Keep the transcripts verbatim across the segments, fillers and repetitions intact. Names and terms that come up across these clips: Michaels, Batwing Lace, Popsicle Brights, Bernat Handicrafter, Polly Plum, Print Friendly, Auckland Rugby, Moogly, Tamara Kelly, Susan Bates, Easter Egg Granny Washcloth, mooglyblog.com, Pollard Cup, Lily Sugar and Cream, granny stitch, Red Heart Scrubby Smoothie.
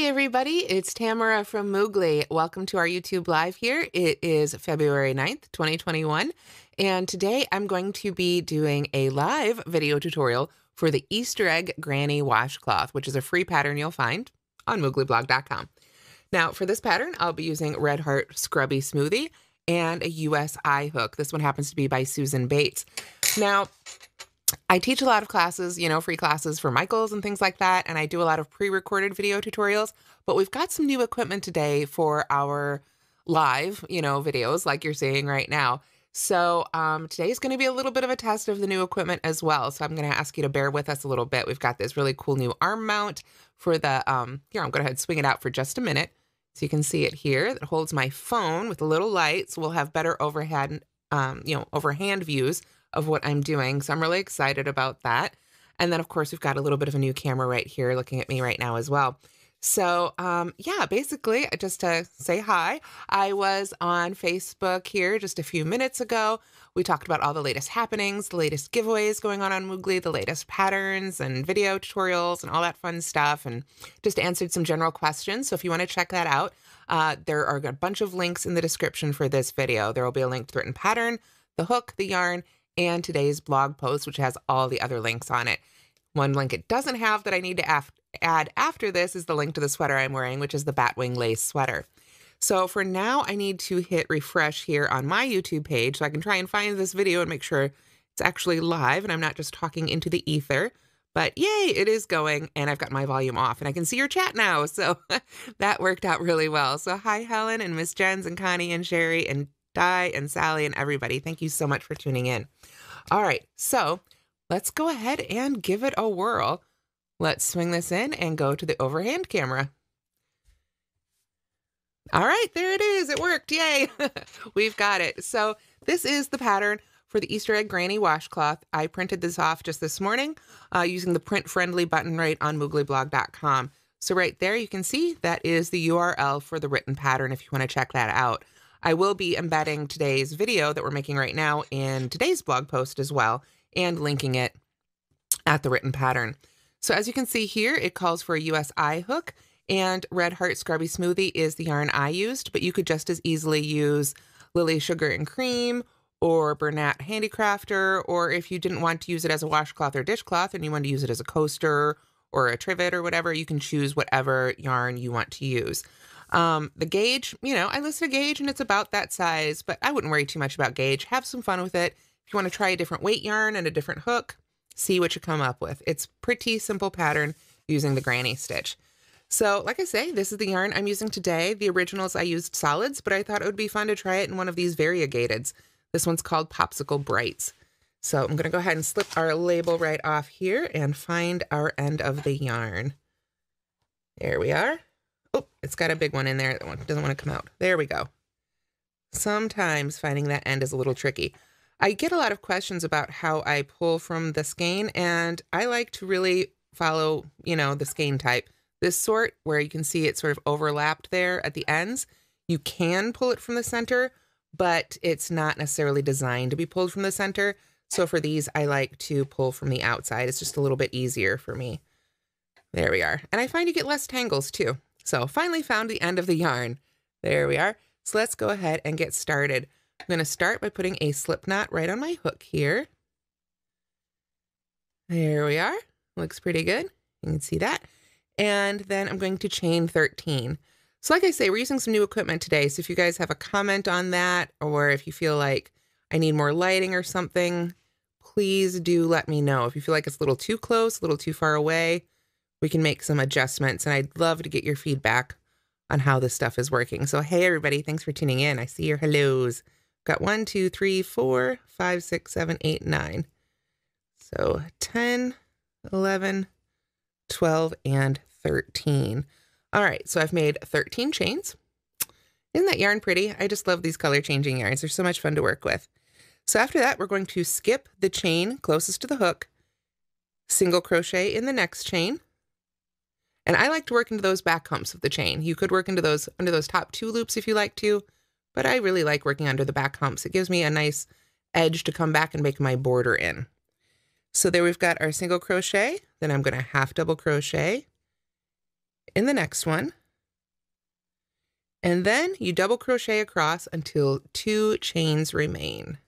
Hey everybody, it's Tamara from Moogly. Welcome to our YouTube Live here. It is February ninth, twenty twenty-one, and today I'm going to be doing a live video tutorial for the Easter Egg Granny Washcloth, which is a free pattern you'll find on moogly blog dot com. Now for this pattern, I'll be using Red Heart Scrubby Smoothie and a U S I hook. This one happens to be by Susan Bates. Now, I teach a lot of classes, you know, free classes for Michaels and things like that, and I do a lot of pre-recorded video tutorials, but we've got some new equipment today for our live, you know, videos like you're seeing right now. So um, today's going to be a little bit of a test of the new equipment as well, so I'm going to ask you to bear with us a little bit. We've got this really cool new arm mount for the, um, here, I'm going to go ahead and swing it out for just a minute so you can see it here. That holds my phone with a little light, so we'll have better overhead, um, you know, overhand views of what I'm doing. So I'm really excited about that. And then of course, we've got a little bit of a new camera right here looking at me right now as well. So um, yeah, basically just to say hi, I was on Facebook here just a few minutes ago. We talked about all the latest happenings, the latest giveaways going on on Moogly, the latest patterns and video tutorials and all that fun stuff, and just answered some general questions. So if you want to check that out, uh, there are a bunch of links in the description for this video. There will be a link to the written pattern, the hook, the yarn, and today's blog post, which has all the other links on it. One link it doesn't have that I need to add after this is the link to the sweater I'm wearing, which is the Batwing Lace sweater. So for now, I need to hit refresh here on my YouTube page so I can try and find this video and make sure it's actually live and I'm not just talking into the ether. But yay, it is going, and I've got my volume off and I can see your chat now. So that worked out really well. So hi, Helen and Miss Jens and Connie and Sherry and Di and Sally and everybody. Thank you so much for tuning in. All right, so let's go ahead and give it a whirl. Let's swing this in and go to the overhand camera. All right, there it is. It worked. Yay. We've got it. So this is the pattern for the Easter Egg Granny Washcloth. I printed this off just this morning uh, using the Print Friendly button right on moogly blog dot com. So right there, you can see that is the U R L for the written pattern if you want to check that out. I will be embedding today's video that we're making right now in today's blog post as well, and linking it at the written pattern. So as you can see here, it calls for a U S I hook, and Red Heart Scrubby Smoothie is the yarn I used, but you could just as easily use Lily Sugar and Cream or Bernat Handicrafter, or if you didn't want to use it as a washcloth or dishcloth and you wanted to use it as a coaster or a trivet or whatever, you can choose whatever yarn you want to use. Um, the gauge, you know, I listed a gauge and it's about that size, but I wouldn't worry too much about gauge. Have some fun with it. If you want to try a different weight yarn and a different hook, see what you come up with. It's pretty simple pattern using the granny stitch. So like I say, this is the yarn I'm using today. The originals I used solids, but I thought it would be fun to try it in one of these variegateds. This one's called Popsicle Brights. So I'm going to go ahead and slip our label right off here and find our end of the yarn. There we are. Oh, it's got a big one in there that doesn't want to come out. There we go. Sometimes finding that end is a little tricky. I get a lot of questions about how I pull from the skein, and I like to really follow, you know, the skein type. This sort where you can see it sort of overlapped there at the ends. You can pull it from the center, but it's not necessarily designed to be pulled from the center. So for these, I like to pull from the outside. It's just a little bit easier for me. There we are. And I find you get less tangles too. So finally found the end of the yarn. There we are. So let's go ahead and get started. I'm going to start by putting a slip knot right on my hook here. There we are. Looks pretty good. You can see that. And then I'm going to chain thirteen. So like I say, we're using some new equipment today. So if you guys have a comment on that, or if you feel like I need more lighting or something, please do let me know. If you feel like it's a little too close, a little too far away, we can make some adjustments, and I'd love to get your feedback on how this stuff is working. So hey everybody, thanks for tuning in. I see your hellos. Got one, two, three, four, five, six, seven, eight, nine. So ten, eleven, twelve, and thirteen. All right, so I've made thirteen chains. Isn't that yarn pretty? I just love these color changing yarns. They're so much fun to work with. So after that, we're going to skip the chain closest to the hook, single crochet in the next chain. And I like to work into those back humps of the chain. You could work into those under those top two loops if you like to, but I really like working under the back humps. It gives me a nice edge to come back and make my border in. So there we've got our single crochet, then I'm going to half double crochet in the next one, and then you double crochet across until two chains remain.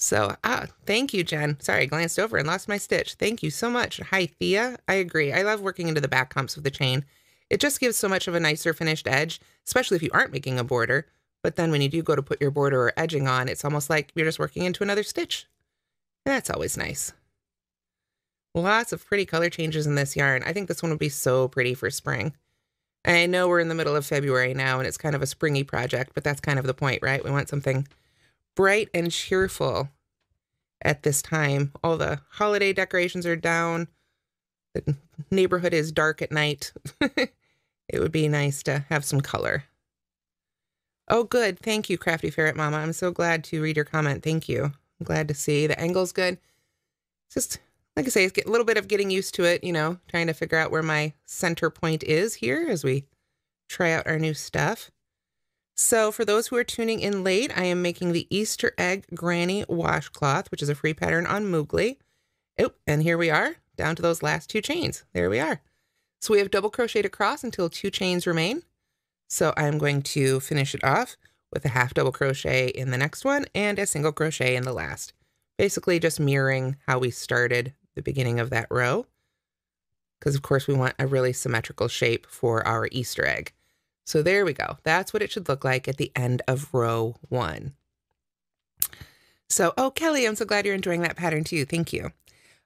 So, ah, thank you, Jen. Sorry, I glanced over and lost my stitch. Thank you so much. Hi, Thea. I agree. I love working into the back humps with the chain. It just gives so much of a nicer finished edge, especially if you aren't making a border. But then when you do go to put your border or edging on, it's almost like you're just working into another stitch. And that's always nice. Lots of pretty color changes in this yarn. I think this one would be so pretty for spring. And I know we're in the middle of February now, and it's kind of a springy project, but that's kind of the point, right? We want something bright and cheerful at this time. All the holiday decorations are down. The neighborhood is dark at night. It would be nice to have some color. Oh, good. Thank you, Crafty Ferret Mama. I'm so glad to read your comment. Thank you. I'm glad to see the angle's good. It's just, like I say, it's a little bit of getting used to it, you know, trying to figure out where my center point is here as we try out our new stuff. So for those who are tuning in late, I am making the Easter Egg Granny Washcloth, which is a free pattern on Moogly. Oh, and here we are, down to those last two chains. There we are. So we have double crocheted across until two chains remain. So I'm going to finish it off with a half double crochet in the next one and a single crochet in the last. Basically just mirroring how we started the beginning of that row. Because of course we want a really symmetrical shape for our Easter egg. So there we go. That's what it should look like at the end of row one. So, oh, Kelly, I'm so glad you're enjoying that pattern too. Thank you.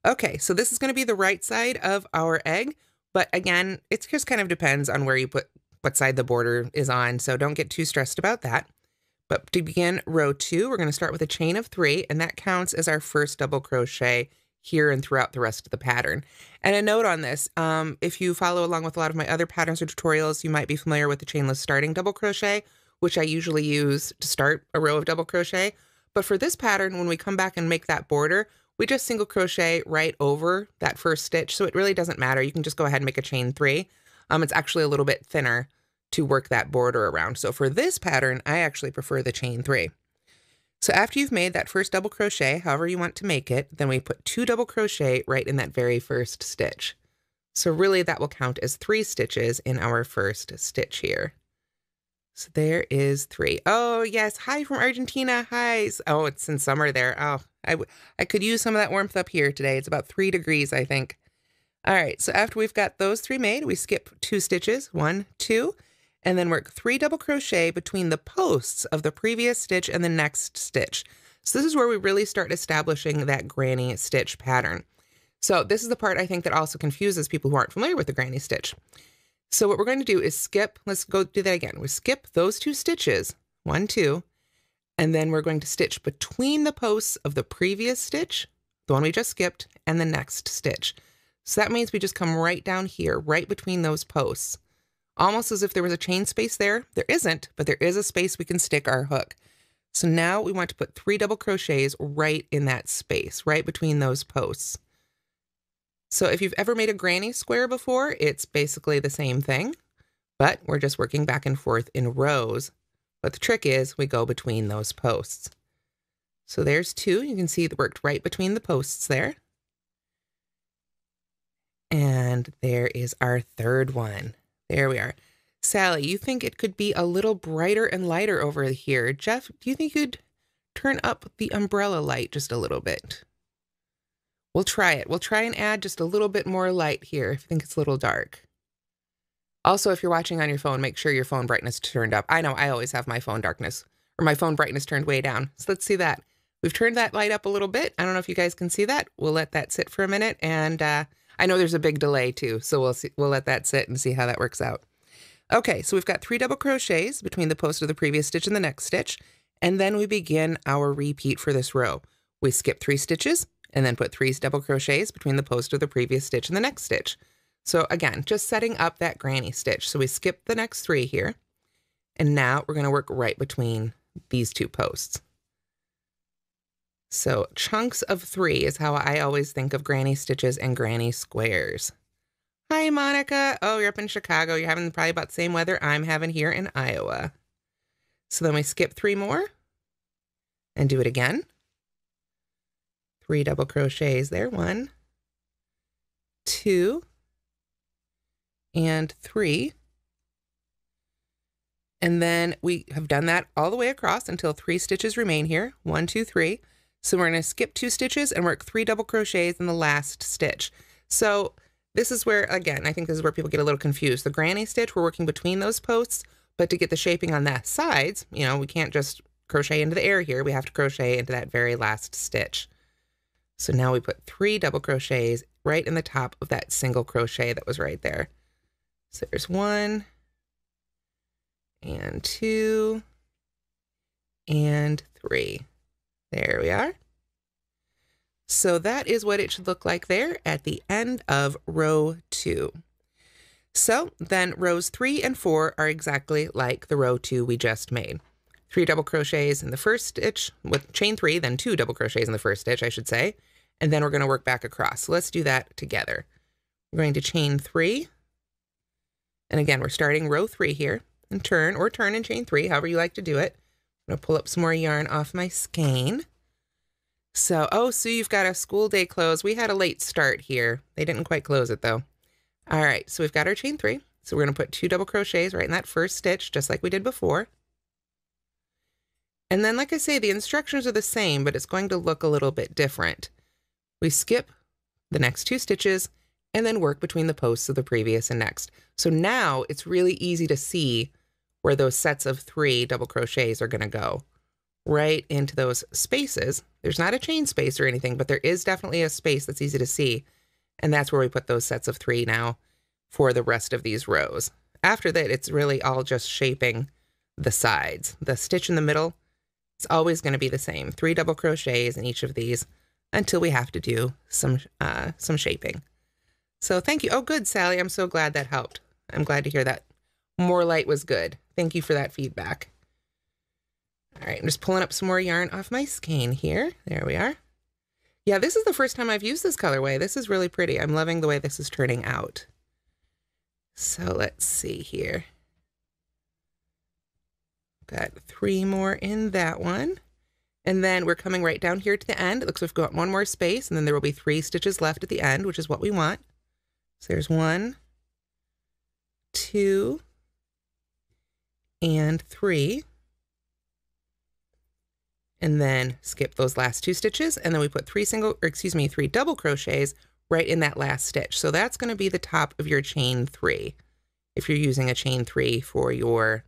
Okay, so this is going to be the right side of our egg. But again, it just kind of depends on where you put what side the border is on. So don't get too stressed about that. But to begin row two, we're going to start with a chain of three. And that counts as our first double crochet here and throughout the rest of the pattern. And a note on this, um, if you follow along with a lot of my other patterns or tutorials, you might be familiar with the chainless starting double crochet, which I usually use to start a row of double crochet. But for this pattern, when we come back and make that border, we just single crochet right over that first stitch. So it really doesn't matter. You can just go ahead and make a chain three. Um, it's actually a little bit thinner to work that border around. So for this pattern, I actually prefer the chain three. So after you've made that first double crochet, however you want to make it, then we put two double crochet right in that very first stitch. So really that will count as three stitches in our first stitch here. So there is three. Oh yes, hi from Argentina, hi. Oh, it's in summer there. Oh, I, I could use some of that warmth up here today. It's about three degrees, I think. All right, so after we've got those three made, we skip two stitches, one, two, and then work three double crochet between the posts of the previous stitch and the next stitch. So this is where we really start establishing that granny stitch pattern. So this is the part I think that also confuses people who aren't familiar with the granny stitch. So what we're going to do is skip, let's go do that again. We skip those two stitches, one, two, and then we're going to stitch between the posts of the previous stitch, the one we just skipped, and the next stitch. So that means we just come right down here, right between those posts. Almost as if there was a chain space there. There isn't, but there is a space we can stick our hook. So now we want to put three double crochets right in that space, right between those posts. So if you've ever made a granny square before, it's basically the same thing, but we're just working back and forth in rows. But the trick is we go between those posts. So there's two. You can see it worked right between the posts there. And there is our third one. There we are. Sally, you think it could be a little brighter and lighter over here. Jeff, do you think you'd turn up the umbrella light just a little bit? We'll try it. We'll try and add just a little bit more light here if you think it's a little dark. Also, if you're watching on your phone, make sure your phone brightness turned up. I know I always have my phone darkness or my phone brightness turned way down. So let's see that. We've turned that light up a little bit. I don't know if you guys can see that. We'll let that sit for a minute and uh, I know there's a big delay too, so we'll see, we'll let that sit and see how that works out. Okay, so we've got three double crochets between the post of the previous stitch and the next stitch, and then we begin our repeat for this row. We skip three stitches and then put three double crochets between the post of the previous stitch and the next stitch. So again, just setting up that granny stitch. So we skip the next three here, and now we're going to work right between these two posts. So chunks of three is how I always think of granny stitches and granny squares. Hi, Monica. Oh, you're up in Chicago. You're having probably about the same weather I'm having here in Iowa. So then we skip three more and do it again. Three double crochets there. One, two, and three. And then we have done that all the way across until three stitches remain here. One, two, three. So we're gonna skip two stitches and work three double crochets in the last stitch. So this is where, again, I think this is where people get a little confused. The granny stitch, we're working between those posts, but to get the shaping on the sides, you know, we can't just crochet into the air here. We have to crochet into that very last stitch. So now we put three double crochets right in the top of that single crochet that was right there. So there's one and two and three. There we are. So that is what it should look like there at the end of row two. So then rows three and four are exactly like the row two we just made. Three double crochets in the first stitch with chain three, then two double crochets in the first stitch, I should say. And then we're going to work back across. So let's do that together. We're going to chain three. And again, we're starting row three here and turn or turn and chain three, however you like to do it. I'm going to pull up some more yarn off my skein. So, oh, Sue, you've got a school day close. We had a late start here. They didn't quite close it though. All right, so we've got our chain three. So we're going to put two double crochets right in that first stitch, just like we did before. And then, like I say, the instructions are the same, but it's going to look a little bit different. We skip the next two stitches and then work between the posts of the previous and next. So now it's really easy to see where those sets of three double crochets are going to go, right into those spaces. There's not a chain space or anything, but there is definitely a space that's easy to see. And that's where we put those sets of three now for the rest of these rows. After that, it's really all just shaping the sides. The stitch in the middle, it's always going to be the same, three double crochets in each of these until we have to do some uh, some shaping. So thank you. Oh, good, Sally. I'm so glad that helped. I'm glad to hear that more light was good. Thank you for that feedback. All right, I'm just pulling up some more yarn off my skein here. There we are. Yeah, this is the first time I've used this colorway. This is really pretty. I'm loving the way this is turning out. So let's see here. Got three more in that one. And then we're coming right down here to the end. It looks like we've got one more space, and then there will be three stitches left at the end, which is what we want. So there's one, two, and three. And then skip those last two stitches, and then we put three single, or excuse me, three double crochets right in that last stitch. So that's going to be the top of your chain three, if you're using a chain three for your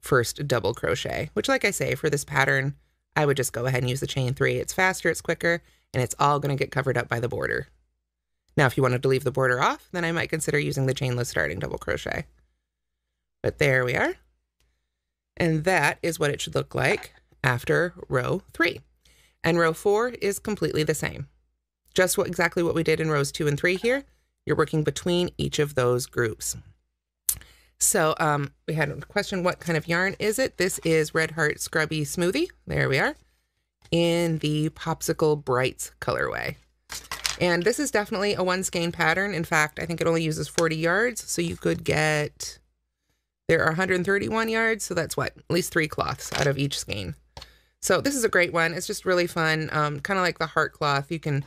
first double crochet, which, like I say, for this pattern, I would just go ahead and use the chain three. It's faster, it's quicker, and it's all going to get covered up by the border. Now, if you wanted to leave the border off, then I might consider using the chainless starting double crochet. But there we are. And that is what it should look like after row three. And row four is completely the same. Just what exactly what we did in rows two and three here. You're working between each of those groups. So um, we had a question, what kind of yarn is it? This is Red Heart Scrubby Smoothie. There we are, in the Popsicle Brights colorway. And this is definitely a one skein pattern. In fact, I think it only uses forty yards. So you could get, there are one hundred thirty-one yards. So that's what, at least three cloths out of each skein. So this is a great one. It's just really fun, um, kind of like the heart cloth. You can,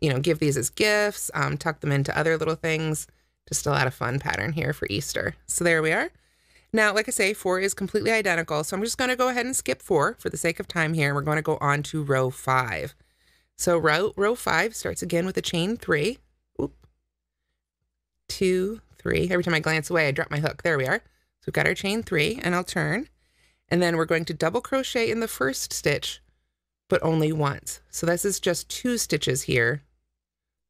you know, give these as gifts, um, tuck them into other little things. Just a lot of fun pattern here for Easter. So there we are. Now, like I say, four is completely identical. So I'm just going to go ahead and skip four for the sake of time here. We're going to go on to row five. So row, row five starts again with a chain three. Oop. Two, three. Every time I glance away, I drop my hook. There we are. So we've got our chain three, and I'll turn. And then we're going to double crochet in the first stitch, but only once. So this is just two stitches here,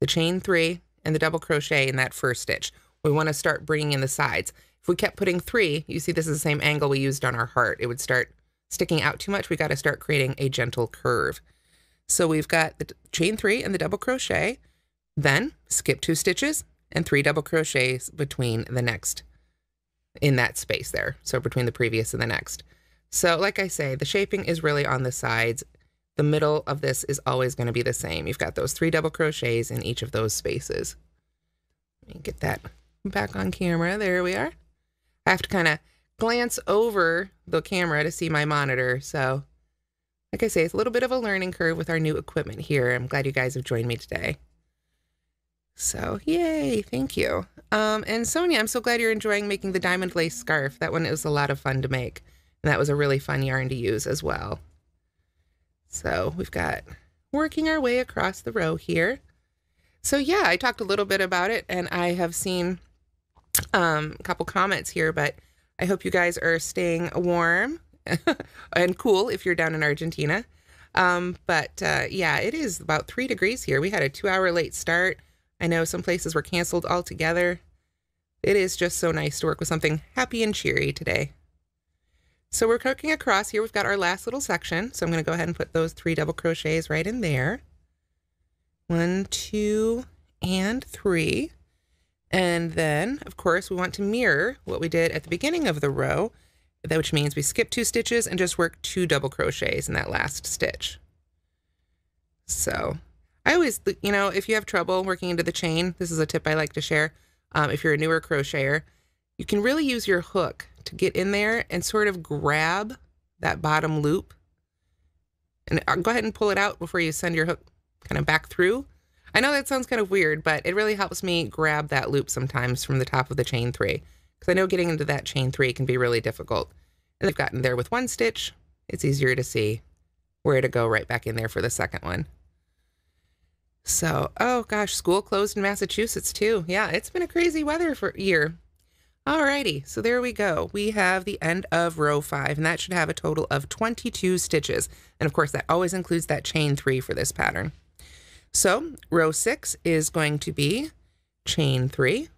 the chain three and the double crochet in that first stitch. We want to start bringing in the sides. If we kept putting three, you see this is the same angle we used on our heart. It would start sticking out too much. We got to start creating a gentle curve. So we've got the chain three and the double crochet, then skip two stitches and three double crochets between the next, in that space there. So between the previous and the next. So like I say, the shaping is really on the sides. The middle of this is always going to be the same. You've got those three double crochets in each of those spaces. Let me get that back on camera. There we are. I have to kind of glance over the camera to see my monitor. So like I say, it's a little bit of a learning curve with our new equipment here. I'm glad you guys have joined me today. So yay, thank you. Um, and Sonia, I'm so glad you're enjoying making the diamond lace scarf. That one was a lot of fun to make. And that was a really fun yarn to use as well. So we've got working our way across the row here. So yeah, I talked a little bit about it, and I have seen um, a couple comments here, but I hope you guys are staying warm and cool if you're down in Argentina. Um, but uh, yeah, it is about three degrees here. We had a two hour late start. I know some places were canceled altogether. It is just so nice to work with something happy and cheery today. So we're cooking across here. We've got our last little section. So I'm going to go ahead and put those three double crochets right in there. One, two, and three. And then, of course, we want to mirror what we did at the beginning of the row, which means we skip two stitches and just work two double crochets in that last stitch. So I always, you know, if you have trouble working into the chain, this is a tip I like to share. Um, if you're a newer crocheter, you can really use your hook to get in there and sort of grab that bottom loop. And go ahead and pull it out before you send your hook kind of back through. I know that sounds kind of weird, but it really helps me grab that loop sometimes from the top of the chain three. Because I know getting into that chain three can be really difficult. And I've gotten there with one stitch. It's easier to see where to go right back in there for the second one. So, oh gosh, school closed in Massachusetts too. Yeah, it's been a crazy weather for a year. Alrighty, so there we go. We have the end of row five, and that should have a total of twenty-two stitches. And of course, that always includes that chain three for this pattern. So row six is going to be chain three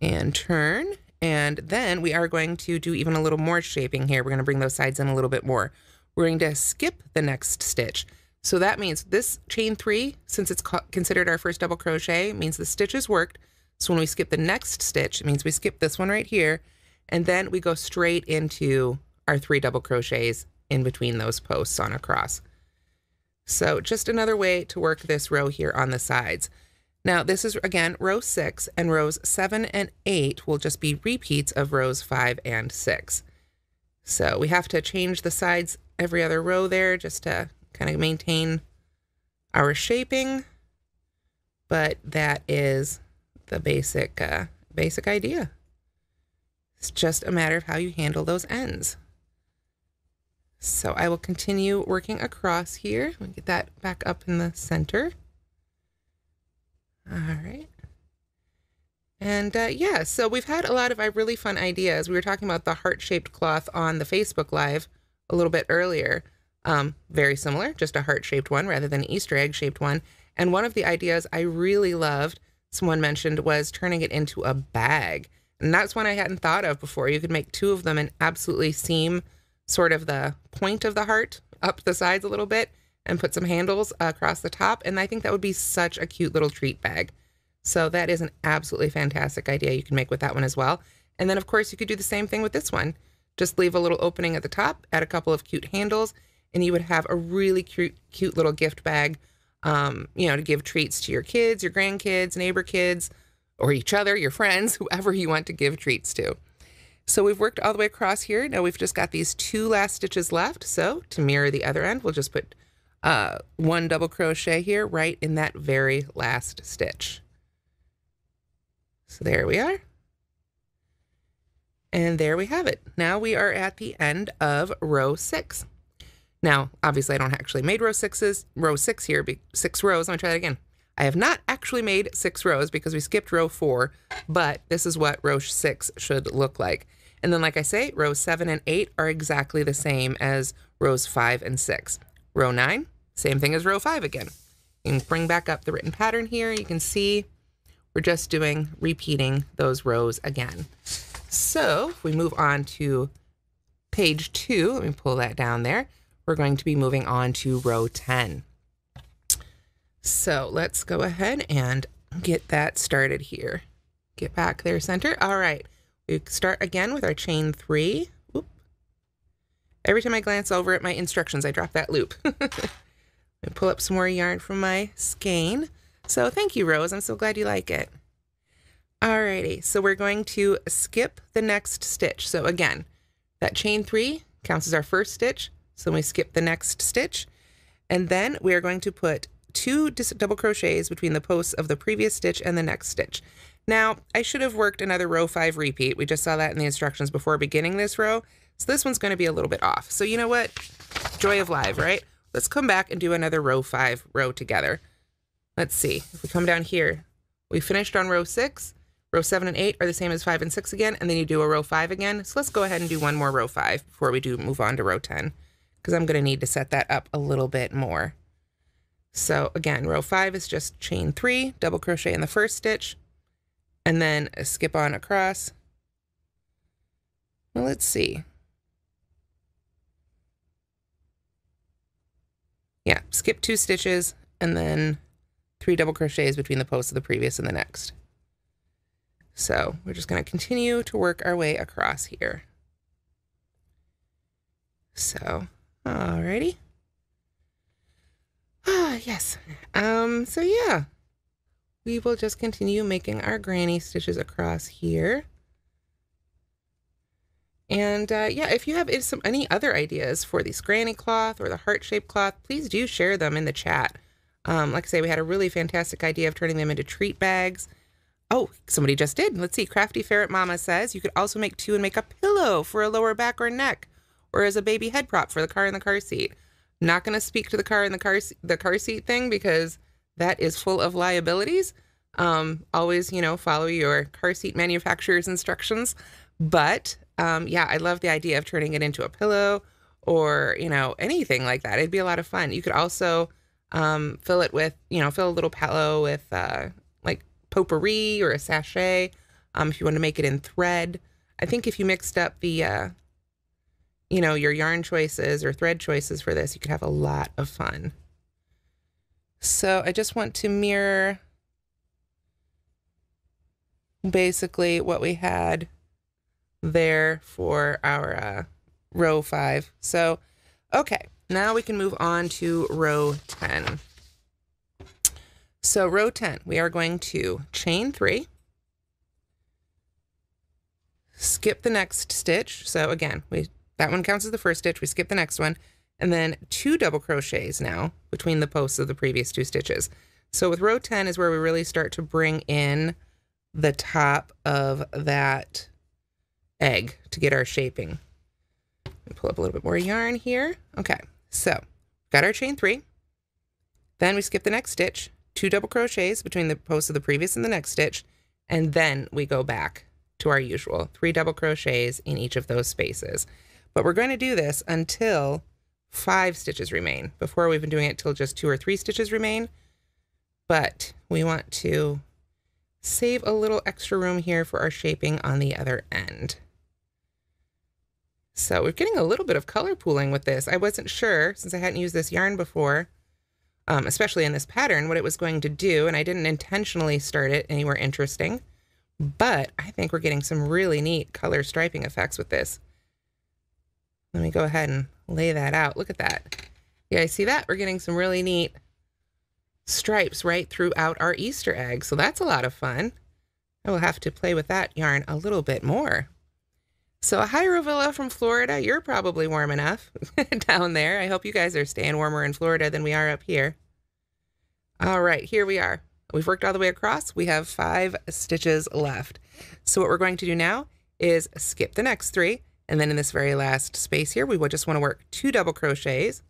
and turn, and then we are going to do even a little more shaping here. We're going to bring those sides in a little bit more. We're going to skip the next stitch. So that means this chain three, since it's considered our first double crochet, means the stitch is worked. So when we skip the next stitch, it means we skip this one right here, and then we go straight into our three double crochets in between those posts on across. So just another way to work this row here on the sides. Now this is again row six, and rows seven and eight will just be repeats of rows five and six. So we have to change the sides every other row there just to kind of maintain our shaping, but that is the basic uh, basic idea. It's just a matter of how you handle those ends. So I will continue working across here. We'll get that back up in the center. All right. And uh, yeah, so we've had a lot of uh, really fun ideas. We were talking about the heart-shaped cloth on the Facebook Live a little bit earlier. Um, very similar, just a heart-shaped one rather than an Easter egg-shaped one. And one of the ideas I really loved, someone mentioned, was turning it into a bag. And that's one I hadn't thought of before. You could make two of them and absolutely seam sort of the point of the heart up the sides a little bit and put some handles across the top. And I think that would be such a cute little treat bag. So that is an absolutely fantastic idea you can make with that one as well. And then of course you could do the same thing with this one. Just leave a little opening at the top, add a couple of cute handles, and you would have a really cute, cute little gift bag, um, you know, to give treats to your kids, your grandkids, neighbor kids, or each other, your friends, whoever you want to give treats to. So we've worked all the way across here. Now we've just got these two last stitches left. So to mirror the other end, we'll just put uh, one double crochet here right in that very last stitch. So there we are. And there we have it. Now we are at the end of row six. Now, obviously I don't actually made row sixes, row six here, six rows. Let me try that again. I have not actually made six rows because we skipped row four, but this is what row six should look like. And then, like I say, rows seven and eight are exactly the same as rows five and six. Row nine, same thing as row five again. You can bring back up the written pattern here. You can see we're just doing repeating those rows again. So if we move on to page two, let me pull that down there. We're going to be moving on to row ten. So let's go ahead and get that started here. Get back there center. All right, we start again with our chain three. Oop. Every time I glance over at my instructions, I drop that loop. I pull up some more yarn from my skein. So thank you, Rose. I'm so glad you like it. Alrighty, so we're going to skip the next stitch. So again, that chain three counts as our first stitch. So we skip the next stitch, and then we are going to put two double crochets between the posts of the previous stitch and the next stitch. Now, I should have worked another row five repeat. We just saw that in the instructions before beginning this row. So this one's going to be a little bit off. So you know what? Joy of life, right? Let's come back and do another row five row together. Let's see. If we come down here, we finished on row six. Row seven and eight are the same as five and six again, and then you do a row five again. So let's go ahead and do one more row five before we do move on to row ten, because I'm going to need to set that up a little bit more. So again, row five is just chain three, double crochet in the first stitch, and then a skip on across. Well, let's see. Yeah, skip two stitches and then three double crochets between the posts of the previous and the next. So we're just going to continue to work our way across here. So, alrighty. Ah, yes. Um, so yeah, we will just continue making our granny stitches across here. And uh, yeah, if you have if some any other ideas for these granny cloth or the heart-shaped cloth, please do share them in the chat. Um, like I say, we had a really fantastic idea of turning them into treat bags. Oh, somebody just did. Let's see. Crafty Ferret Mama says you could also make two and make a pillow for a lower back or neck, or as a baby head prop for the car in the car seat. I'm not going to speak to the car in the car the car seat thing because that is full of liabilities. Um, always, you know, follow your car seat manufacturer's instructions, but. Um, yeah, I love the idea of turning it into a pillow or, you know, anything like that. It'd be a lot of fun. You could also um, fill it with, you know, fill a little pillow with uh, like potpourri or a sachet um, if you want to make it in thread. I think if you mixed up the, uh, you know, your yarn choices or thread choices for this, you could have a lot of fun. So I just want to mirror basically what we had there for our uh, row five. So, okay, now we can move on to row ten. So row ten, we are going to chain three, skip the next stitch. So again, we that one counts as the first stitch, we skip the next one, and then two double crochets now between the posts of the previous two stitches. So with row ten is where we really start to bring in the top of that egg to get our shaping. Pull up a little bit more yarn here. Okay, so got our chain three, then we skip the next stitch, two double crochets between the posts of the previous and the next stitch, and then we go back to our usual three double crochets in each of those spaces. But we're going to do this until five stitches remain. Before we've been doing it till just two or three stitches remain, but we want to save a little extra room here for our shaping on the other end. So we're getting a little bit of color pooling with this. I wasn't sure, since I hadn't used this yarn before, um, especially in this pattern, what it was going to do, and I didn't intentionally start it anywhere interesting, but I think we're getting some really neat color striping effects with this. Let me go ahead and lay that out. Look at that. You guys see that? We're getting some really neat stripes right throughout our Easter egg. So that's a lot of fun. I will have to play with that yarn a little bit more. So hi Rovilla from Florida, you're probably warm enough down there. I hope you guys are staying warmer in Florida than we are up here. All right, here we are. We've worked all the way across. We have five stitches left. So what we're going to do now is skip the next three. And then in this very last space here, we will just want to work two double crochets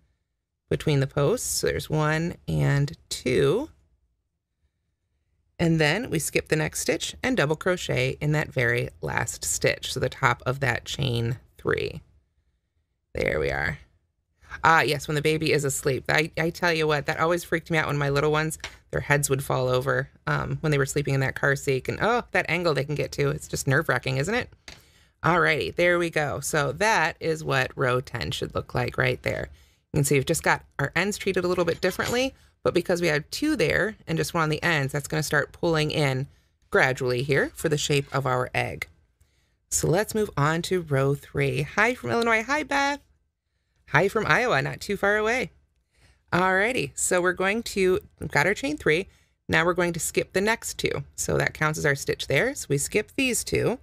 between the posts. So there's one and two. And then we skip the next stitch and double crochet in that very last stitch. So the top of that chain three. There we are. Ah, yes, when the baby is asleep. I, I tell you what, that always freaked me out when my little ones, their heads would fall over um, when they were sleeping in that car seat. And oh, that angle they can get to. It's just nerve-wracking, isn't it? Alrighty, there we go. So that is what row ten should look like right there. You can see we've just got our ends treated a little bit differently, but because we have two there and just one on the ends, that's going to start pulling in gradually here for the shape of our egg. So let's move on to row three. Hi from Illinois. Hi, Beth. Hi from Iowa, not too far away. Alrighty, so we're going to, we've got our chain three. Now we're going to skip the next two. So that counts as our stitch there. So we skip these two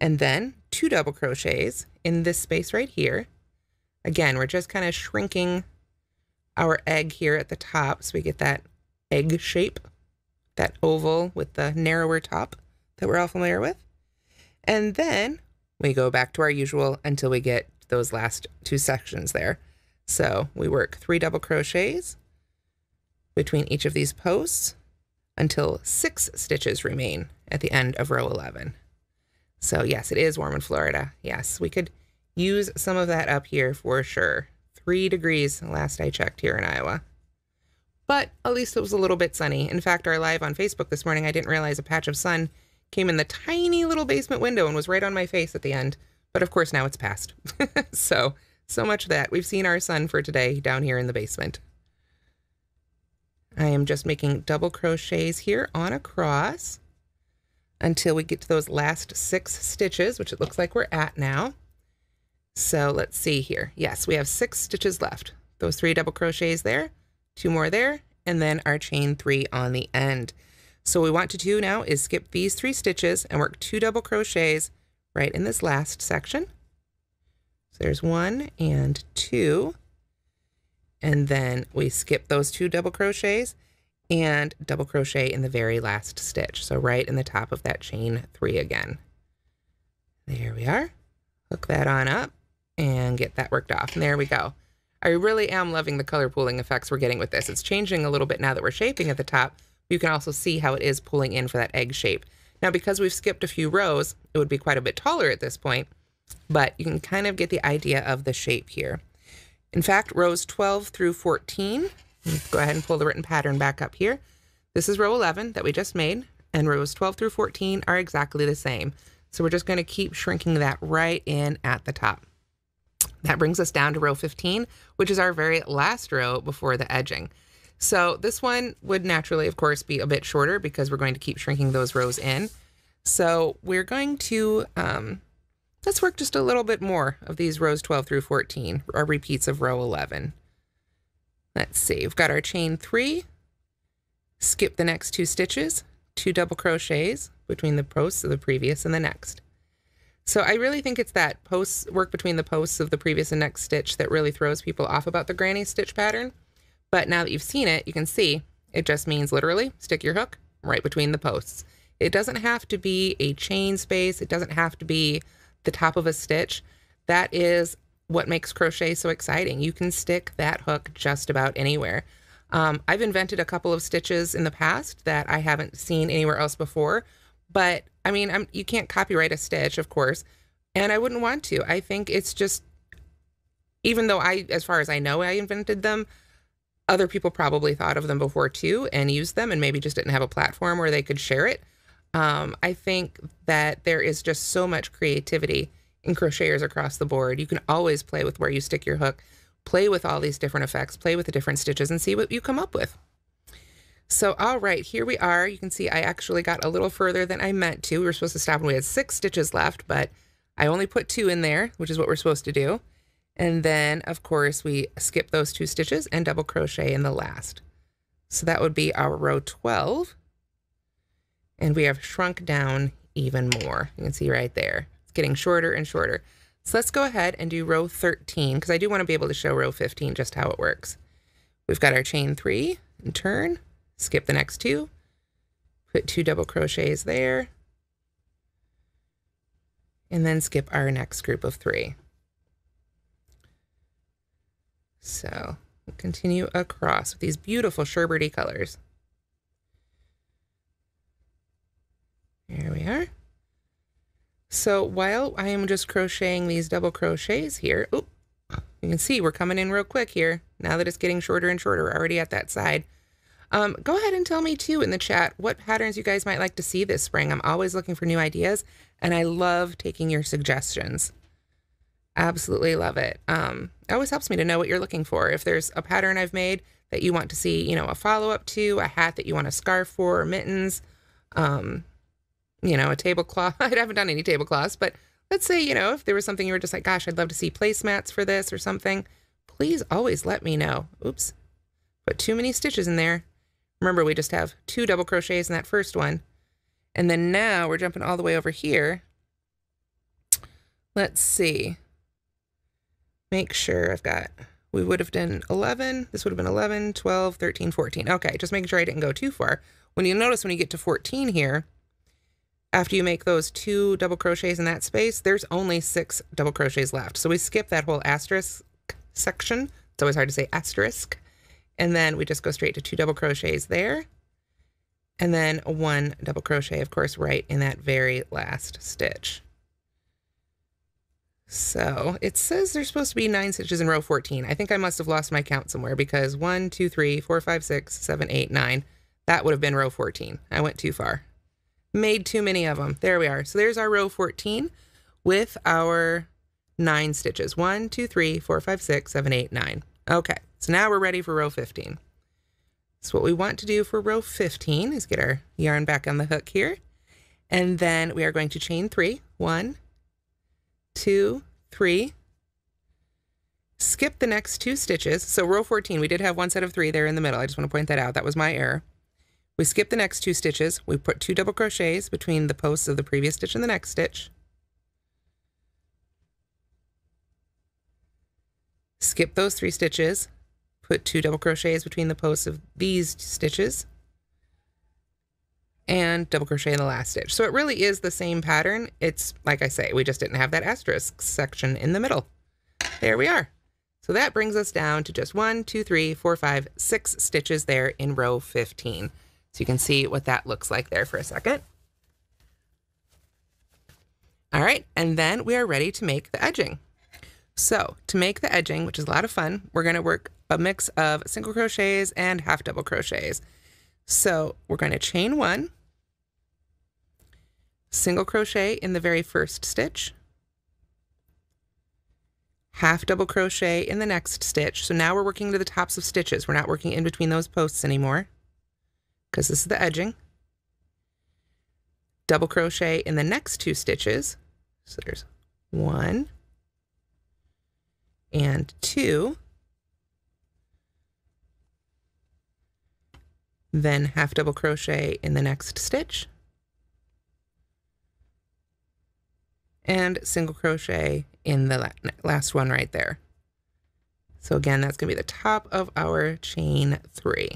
and then two double crochets in this space right here. Again, we're just kind of shrinking our egg here at the top so we get that egg shape, that oval with the narrower top that we're all familiar with. And then we go back to our usual until we get those last two sections there. So we work three double crochets between each of these posts until six stitches remain at the end of row eleven. So yes, it is warm in Florida. Yes, we could use some of that up here for sure. Three degrees last I checked here in Iowa. But at least it was a little bit sunny. In fact, our live on Facebook this morning, I didn't realize a patch of sun came in the tiny little basement window and was right on my face at the end. But of course, now it's past. so, so much of that. We've seen our sun for today down here in the basement. I am just making double crochets here on a cross until we get to those last six stitches, which it looks like we're at now. So let's see here. Yes, we have six stitches left. Those three double crochets there, two more there, and then our chain three on the end. So what we want to do now is skip these three stitches and work two double crochets right in this last section. So there's one and two, and then we skip those two double crochets and double crochet in the very last stitch. So right in the top of that chain three again. There we are. Hook that on up and get that worked off. And there we go. I really am loving the color pooling effects we're getting with this. It's changing a little bit now that we're shaping at the top. You can also see how it is pulling in for that egg shape. Now, because we've skipped a few rows, it would be quite a bit taller at this point, but you can kind of get the idea of the shape here. In fact, rows twelve through fourteen, let's go ahead and pull the written pattern back up here. This is row eleven that we just made, and rows twelve through fourteen are exactly the same. So we're just going to keep shrinking that right in at the top. That brings us down to row fifteen, which is our very last row before the edging. So this one would naturally, of course, be a bit shorter because we're going to keep shrinking those rows in. So we're going to, um, let's work just a little bit more of these rows twelve through fourteen, or repeats of row eleven. Let's see, we've got our chain three, skip the next two stitches, two double crochets between the posts of the previous and the next. So I really think it's that posts work between the posts of the previous and next stitch that really throws people off about the granny stitch pattern. But now that you've seen it, you can see it just means literally stick your hook right between the posts. It doesn't have to be a chain space. It doesn't have to be the top of a stitch. That is what makes crochet so exciting. You can stick that hook just about anywhere. Um, I've invented a couple of stitches in the past that I haven't seen anywhere else before, but I mean, I'm, you can't copyright a stitch, of course, and I wouldn't want to. I think it's just, even though I, as far as I know, I invented them, other people probably thought of them before too and used them and maybe just didn't have a platform where they could share it. Um, I think that there is just so much creativity in crocheters across the board. You can always play with where you stick your hook, play with all these different effects, play with the different stitches and see what you come up with. So, all right, here we are. You can see I actually got a little further than I meant to. We were supposed to stop and we had six stitches left, but I only put two in there, which is what we're supposed to do. And then, of course, we skip those two stitches and double crochet in the last. So that would be our row twelve. And we have shrunk down even more. You can see right there. It's getting shorter and shorter. So let's go ahead and do row thirteen, because I do want to be able to show row fifteen just how it works. We've got our chain three and turn. Skip the next two, put two double crochets there, and then skip our next group of three. So we'll continue across with these beautiful sherbety colors. There we are. So while I am just crocheting these double crochets here, oh, you can see we're coming in real quick here. Now that it's getting shorter and shorter, we're already at that side. Um, go ahead and tell me too in the chat what patterns you guys might like to see this spring. I'm always looking for new ideas and I love taking your suggestions. Absolutely love it. Um, it always helps me to know what you're looking for. If there's a pattern I've made that you want to see, you know, a follow-up to, a hat that you want a scarf for, or mittens, um, you know, a tablecloth. I haven't done any tablecloths, but let's say, you know, if there was something you were just like, gosh, I'd love to see placemats for this or something, please always let me know. Oops, put too many stitches in there. Remember, we just have two double crochets in that first one. And then now we're jumping all the way over here. Let's see. Make sure I've got, we would have done eleven. This would have been eleven, twelve, thirteen, fourteen. Okay, just making sure I didn't go too far. When you notice when you get to fourteen here, after you make those two double crochets in that space, there's only six double crochets left. So we skip that whole asterisk section. It's always hard to say asterisk. And then we just go straight to two double crochets there. And then one double crochet, of course, right in that very last stitch. So it says there's supposed to be nine stitches in row fourteen. I think I must have lost my count somewhere because one, two, three, four, five, six, seven, eight, nine. That would have been row fourteen. I went too far. Made too many of them. There we are. So there's our row fourteen with our nine stitches. One, two, three, four, five, six, seven, eight, nine. Okay, so now we're ready for row fifteen. So what we want to do for row fifteen is get our yarn back on the hook here. And then we are going to chain three. One, two, three. Skip the next two stitches. So row fourteen, we did have one set of three there in the middle. I just want to point that out. That was my error. We skip the next two stitches. We put two double crochets between the posts of the previous stitch and the next stitch. Skip those three stitches. Put two double crochets between the posts of these stitches. And double crochet in the last stitch. So it really is the same pattern. It's like I say, we just didn't have that asterisk section in the middle. There we are. So that brings us down to just one, two, three, four, five, six stitches there in row fifteen. So you can see what that looks like there for a second. All right, and then we are ready to make the edging. So to make the edging, which is a lot of fun, we're gonna work a mix of single crochets and half double crochets. So we're gonna chain one, single crochet in the very first stitch, half double crochet in the next stitch. So now we're working to the tops of stitches. We're not working in between those posts anymore because this is the edging. Double crochet in the next two stitches. So there's one and two. Then half double crochet in the next stitch. And single crochet in the last one right there. So again, that's gonna be the top of our chain three.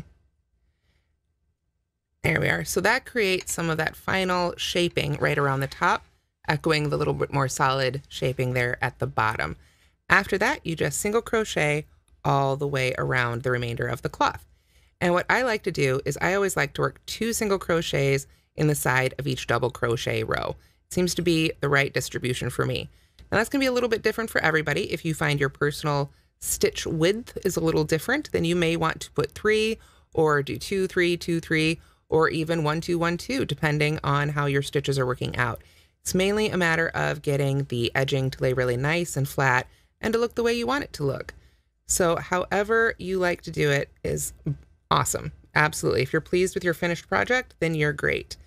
There we are. So that creates some of that final shaping right around the top, echoing the little bit more solid shaping there at the bottom. After that, you just single crochet all the way around the remainder of the cloth. And what I like to do is I always like to work two single crochets in the side of each double crochet row. Seems to be the right distribution for me. Now that's gonna be a little bit different for everybody. If you find your personal stitch width is a little different, then you may want to put three or do two, three, two, three, or even one, two, one, two, depending on how your stitches are working out. It's mainly a matter of getting the edging to lay really nice and flat and to look the way you want it to look. So however you like to do it is awesome. Absolutely. If you're pleased with your finished project, then you're great.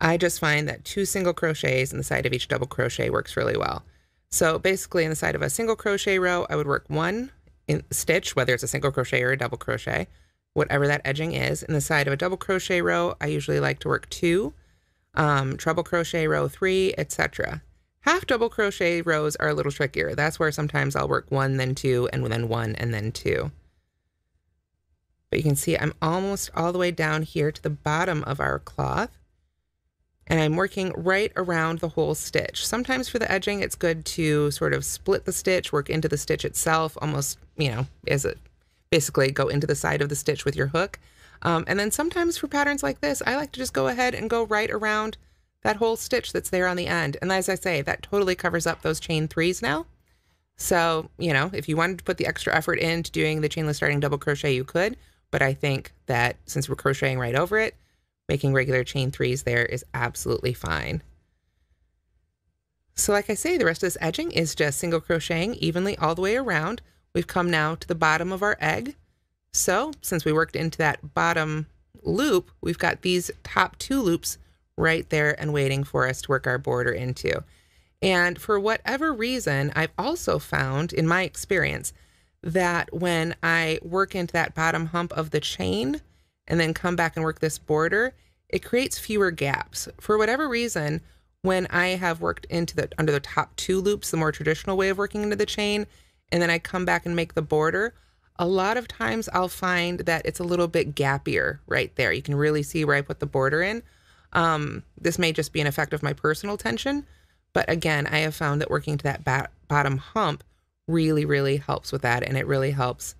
I just find that two single crochets in the side of each double crochet works really well. So basically in the side of a single crochet row, I would work one in stitch, whether it's a single crochet or a double crochet, whatever that edging is. In the side of a double crochet row, I usually like to work two, um, treble crochet row three, et cetera. Half double crochet rows are a little trickier. That's where sometimes I'll work one, then two, and then one, and then two. But you can see I'm almost all the way down here to the bottom of our cloth. And I'm working right around the whole stitch. Sometimes for the edging, it's good to sort of split the stitch, work into the stitch itself, almost, you know, as it basically go into the side of the stitch with your hook. Um, and then sometimes for patterns like this, I like to just go ahead and go right around that whole stitch that's there on the end. And as I say, that totally covers up those chain threes now. So, you know, if you wanted to put the extra effort into doing the chainless starting double crochet, you could. But I think that since we're crocheting right over it, making regular chain threes there is absolutely fine. So like I say, the rest of this edging is just single crocheting evenly all the way around. We've come now to the bottom of our egg. So since we worked into that bottom loop, we've got these top two loops right there and waiting for us to work our border into. And for whatever reason, I've also found in my experience that when I work into that bottom hump of the chain, and then come back and work this border, it creates fewer gaps. For whatever reason, when I have worked into the under the top two loops, the more traditional way of working into the chain, and then I come back and make the border, a lot of times I'll find that it's a little bit gappier right there. You can really see where I put the border in. Um, this may just be an effect of my personal tension, but again, I have found that working to that bat bottom hump really, really helps with that, and it really helps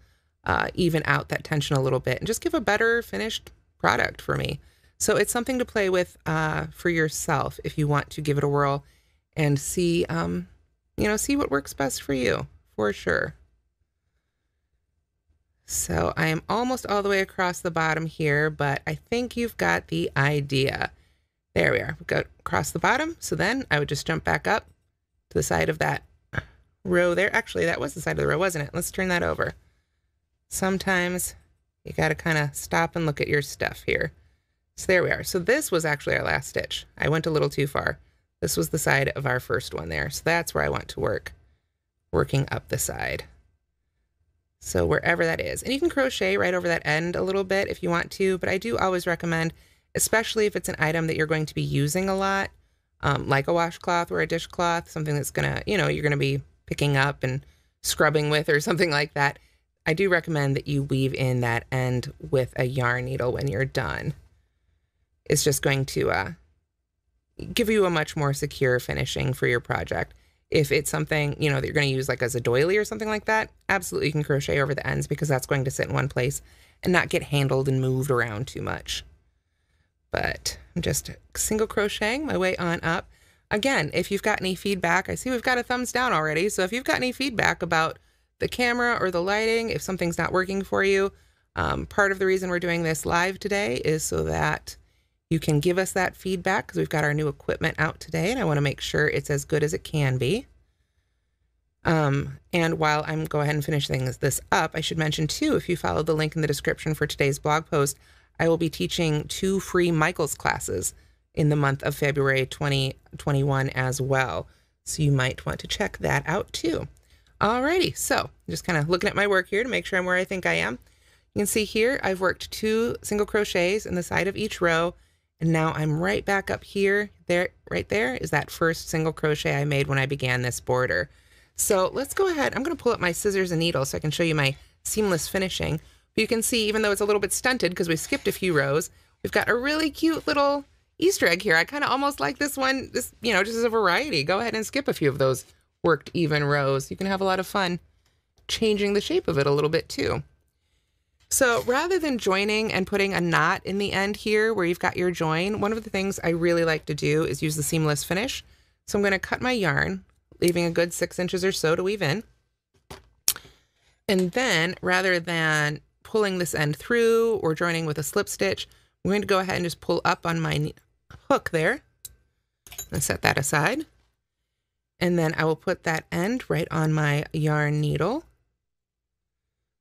uh, even out that tension a little bit and just give a better finished product for me. So it's something to play with uh, for yourself if you want to give it a whirl and see, um, you know, see what works best for you, for sure. So I am almost all the way across the bottom here, but I think you've got the idea. There we are, we got across the bottom. So then I would just jump back up to the side of that row there. Actually, that was the side of the row, wasn't it? Let's turn that over. Sometimes you got to kind of stop and look at your stuff here. So there we are. So this was actually our last stitch. I went a little too far. This was the side of our first one there. So that's where I want to work, working up the side. So wherever that is, and you can crochet right over that end a little bit if you want to, but I do always recommend, especially if it's an item that you're going to be using a lot, um, like a washcloth or a dishcloth, something that's gonna, you know, you're gonna be picking up and scrubbing with or something like that. I do recommend that you weave in that end with a yarn needle when you're done. It's just going to uh, give you a much more secure finishing for your project. If it's something, you know, that you're going to use like as a doily or something like that, absolutely you can crochet over the ends because that's going to sit in one place and not get handled and moved around too much. But I'm just single crocheting my way on up. Again, if you've got any feedback, I see we've got a thumbs down already. So if you've got any feedback about the camera or the lighting, if something's not working for you, um, part of the reason we're doing this live today is so that you can give us that feedback because we've got our new equipment out today and I want to make sure it's as good as it can be. Um, and while I'm go ahead and finish things this up, I should mention too, if you follow the link in the description for today's blog post, I will be teaching two free Michaels classes in the month of February twenty twenty-one as well. So you might want to check that out too. Alrighty, so I'm just kind of looking at my work here to make sure I'm where I think I am. You can see here, I've worked two single crochets in the side of each row. And now I'm right back up here. There, right there is that first single crochet I made when I began this border. So let's go ahead. I'm going to pull up my scissors and needle so I can show you my seamless finishing. But you can see, even though it's a little bit stunted because we skipped a few rows, we've got a really cute little Easter egg here. I kind of almost like this one, this, you know, just as a variety. Go ahead and skip a few of those worked even rows. You can have a lot of fun changing the shape of it a little bit too. So rather than joining and putting a knot in the end here where you've got your join, one of the things I really like to do is use the seamless finish. So I'm going to cut my yarn, leaving a good six inches or so to weave in. And then rather than pulling this end through or joining with a slip stitch, I'm going to go ahead and just pull up on my hook there and set that aside. And then I will put that end right on my yarn needle.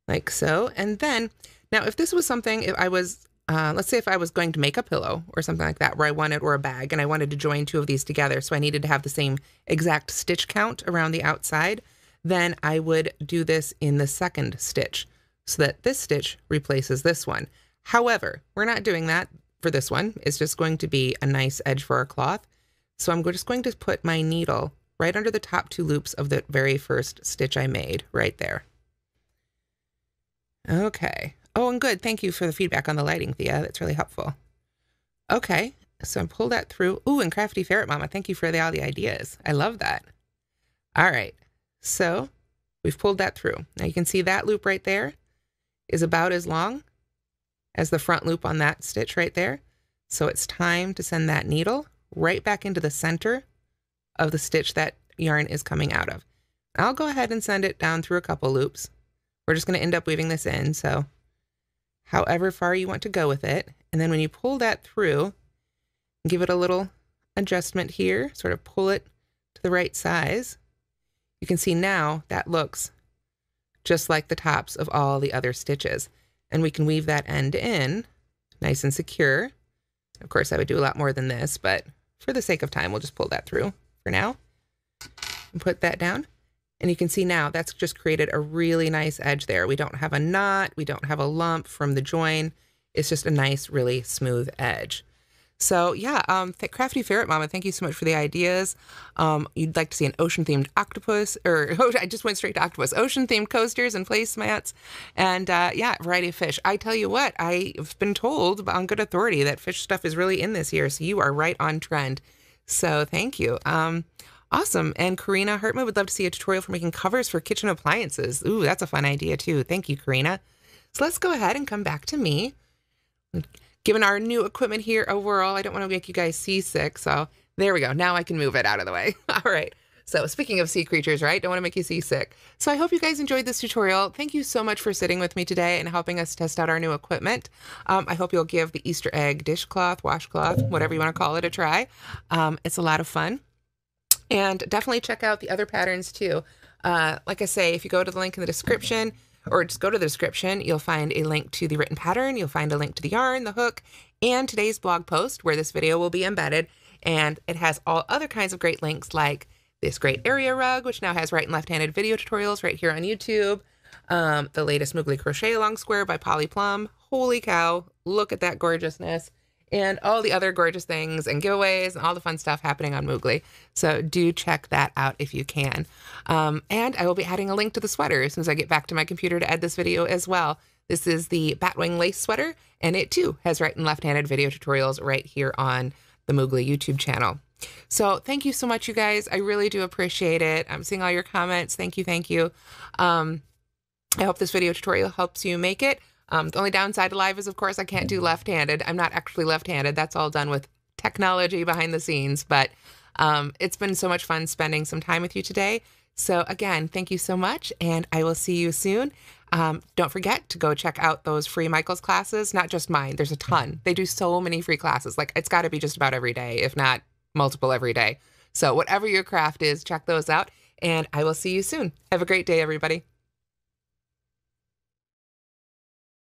Like so. And then now if this was something, if I was, uh, let's say if I was going to make a pillow or something like that where I wanted, or a bag, and I wanted to join two of these together. So I needed to have the same exact stitch count around the outside. Then I would do this in the second stitch so that this stitch replaces this one. However, we're not doing that for this one. It's just going to be a nice edge for our cloth. So I'm just going to put my needle right under the top two loops of the very first stitch I made right there. Okay. Oh, and good. Thank you for the feedback on the lighting, Thea. That's really helpful. Okay. So I pull that through. Ooh, and Crafty Ferret Mama, thank you for the, all the ideas. I love that. All right. So we've pulled that through. Now you can see that loop right there is about as long as the front loop on that stitch right there. So it's time to send that needle right back into the center of the stitch that yarn is coming out of. I'll go ahead and send it down through a couple loops. We're just going to end up weaving this in, so however far you want to go with it. And then when you pull that through, give it a little adjustment here, sort of pull it to the right size. You can see now that looks just like the tops of all the other stitches. And we can weave that end in nice and secure. Of course, I would do a lot more than this, but for the sake of time, we'll just pull that through for now and put that down. And you can see now that's just created a really nice edge there. We don't have a knot. We don't have a lump from the join. It's just a nice, really smooth edge. So yeah, um, Crafty Ferret Mama, thank you so much for the ideas. Um, you'd like to see an ocean-themed octopus, or oh, I just went straight to octopus, ocean-themed coasters and placemats, and uh, yeah, variety of fish. I tell you what, I've been told on good authority that fish stuff is really in this year, so you are right on trend. So thank you. Um, awesome. And Karina Hartman would love to see a tutorial for making covers for kitchen appliances. Ooh, that's a fun idea too. Thank you, Karina. So let's go ahead and come back to me. Giving our new equipment here a whirl. I don't want to make you guys seasick, so there we go. Now I can move it out of the way. All right. So speaking of sea creatures, right? Don't want to make you seasick. So I hope you guys enjoyed this tutorial. Thank you so much for sitting with me today and helping us test out our new equipment. Um, I hope you'll give the Easter egg dishcloth, washcloth, whatever you want to call it, a try. Um, it's a lot of fun. And definitely check out the other patterns too. Uh, like I say, if you go to the link in the description, or just go to the description, you'll find a link to the written pattern, you'll find a link to the yarn, the hook, and today's blog post where this video will be embedded. And it has all other kinds of great links like this great area rug, which now has right and left-handed video tutorials right here on YouTube. Um, the latest Moogly Crochet Along Square by Polly Plum. Holy cow, look at that gorgeousness. And all the other gorgeous things and giveaways and all the fun stuff happening on Moogly. So do check that out if you can. Um, and I will be adding a link to the sweater as soon as I get back to my computer to add this video as well. This is the Batwing Lace sweater, and it too has right and left-handed video tutorials right here on the Moogly YouTube channel. So thank you so much, you guys. I really do appreciate it. I'm seeing all your comments. Thank you, thank you. Um, I hope this video tutorial helps you make it. Um, the only downside to live is, of course, I can't do left-handed. I'm not actually left-handed. That's all done with technology behind the scenes. But um, it's been so much fun spending some time with you today. So again, thank you so much, and I will see you soon. Um, don't forget to go check out those free Michaels classes, not just mine. There's a ton. They do so many free classes. Like, it's got to be just about every day, if not multiple every day. So whatever your craft is, check those out, and I will see you soon. Have a great day, everybody.